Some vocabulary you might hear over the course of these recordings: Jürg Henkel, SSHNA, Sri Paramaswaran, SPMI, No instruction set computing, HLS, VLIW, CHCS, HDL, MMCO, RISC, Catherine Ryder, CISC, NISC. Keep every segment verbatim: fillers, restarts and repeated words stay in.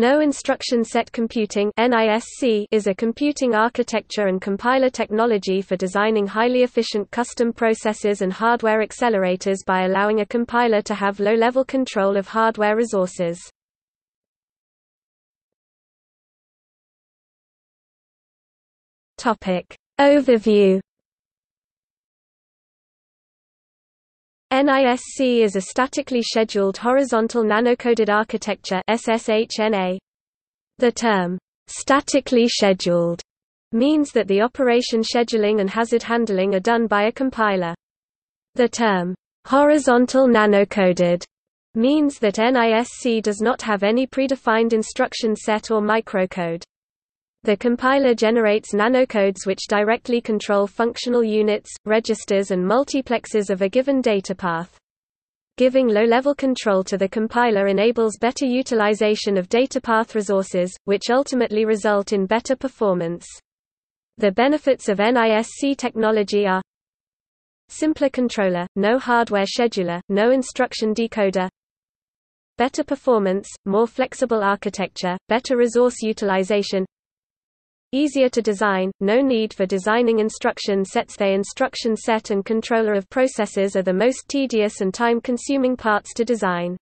No Instruction Set Computing is a computing architecture and compiler technology for designing highly efficient custom processors and hardware accelerators by allowing a compiler to have low-level control of hardware resources. Overview. N I S C is a statically scheduled horizontal nanocoded architecture (S S H N A). The term, statically scheduled, means that the operation scheduling and hazard handling are done by a compiler. The term, horizontal nanocoded, means that N I S C does not have any predefined instruction set or microcode. The compiler generates nanocodes which directly control functional units, registers and multiplexes of a given data path. Giving low-level control to the compiler enables better utilization of data path resources, which ultimately result in better performance. The benefits of N I S C technology are: simpler controller, no hardware scheduler, no instruction decoder, better performance, more flexible architecture, better resource utilization, easier to design, no need for designing instruction sets. The instruction set and controller of processors are the most tedious and time-consuming parts to design.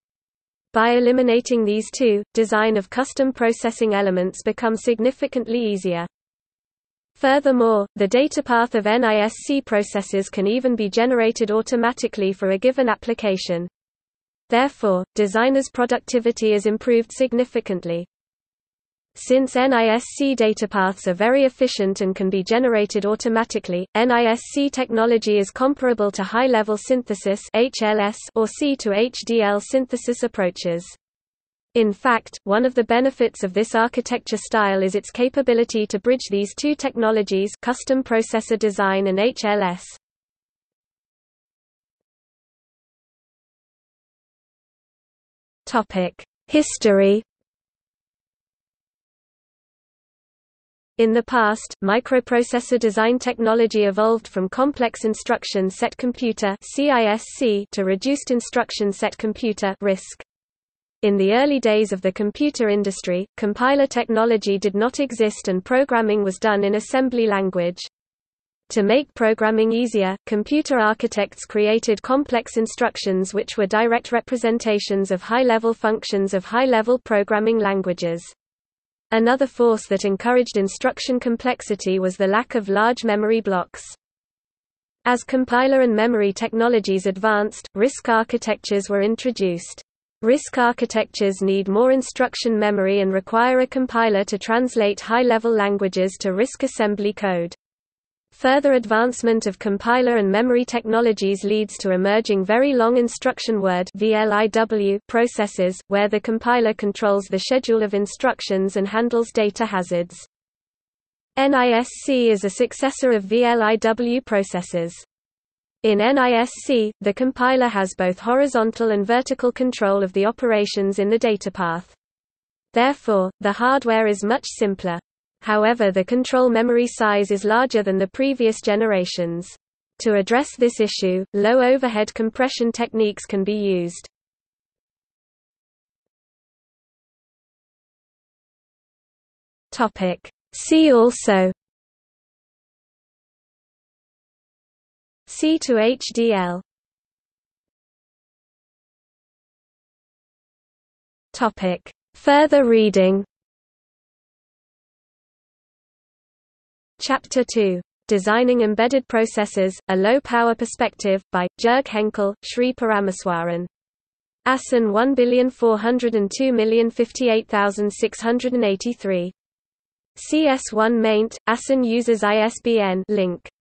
By eliminating these two, design of custom processing elements becomes significantly easier. Furthermore, the data path of N I S C processors can even be generated automatically for a given application. Therefore, designers' productivity is improved significantly. Since N I S C datapaths are very efficient and can be generated automatically, N I S C technology is comparable to high-level synthesis (H L S) or C to H D L synthesis approaches. In fact, one of the benefits of this architecture style is its capability to bridge these two technologies, custom processor design and H L S. Topic: History. In the past, microprocessor design technology evolved from complex instruction set computer (C I S C) to reduced instruction set computer (R I S C). In the early days of the computer industry, compiler technology did not exist and programming was done in assembly language. To make programming easier, computer architects created complex instructions which were direct representations of high-level functions of high-level programming languages. Another force that encouraged instruction complexity was the lack of large memory blocks. As compiler and memory technologies advanced, R I S C architectures were introduced. R I S C architectures need more instruction memory and require a compiler to translate high-level languages to R I S C assembly code. Further advancement of compiler and memory technologies leads to emerging very long instruction word (V L I W) processes, where the compiler controls the schedule of instructions and handles data hazards. N I S C is a successor of V L I W processes. In N I S C, the compiler has both horizontal and vertical control of the operations in the datapath. Therefore, the hardware is much simpler. However, the control memory size is larger than the previous generations. To address this issue, low overhead compression techniques can be used. Topic: See also. C to H D L. Topic: Further reading. Chapter two. Designing Embedded Processors, A Low-Power Perspective, by Jürg Henkel, Sri Paramaswaran. A S N one four oh two zero five eight six eight three. C S one maint, A S N uses I S B N link.